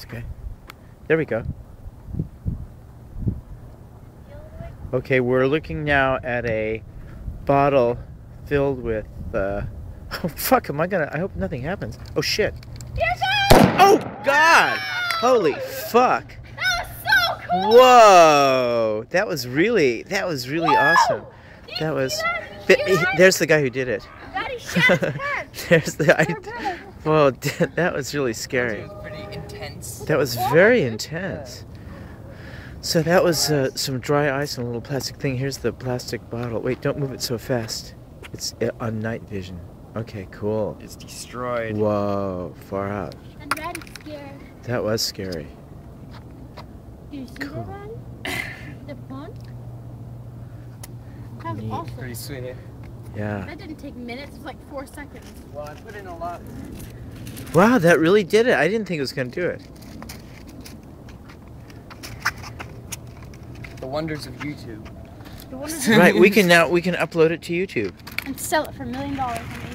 That's okay. There we go. Okay, we're looking now at a bottle filled with, oh fuck, am I gonna, I hope nothing happens. Oh shit. Yes, sir! Oh god! Holy fuck. That was so cool! Whoa! That was really awesome. That was, there's the guy who did it. Daddy shat his pants. There's the, whoa, that was really scary. That was pretty intense. That was very intense. So that was some dry ice and a little plastic thing. Here's the plastic bottle. Wait, don't move it so fast. It's on night vision. Okay, cool. It's destroyed. Whoa, far out. And Daddy's scared. That was scary. Do you see cool. The pond? That was awesome. Pretty sweet, eh? Yeah. That didn't take minutes. It was like 4 seconds. Well, I put in a lot. Wow, that really did it. I didn't think it was going to do it. The wonders of YouTube. Right, we can now upload it to YouTube. And sell it for $1 million.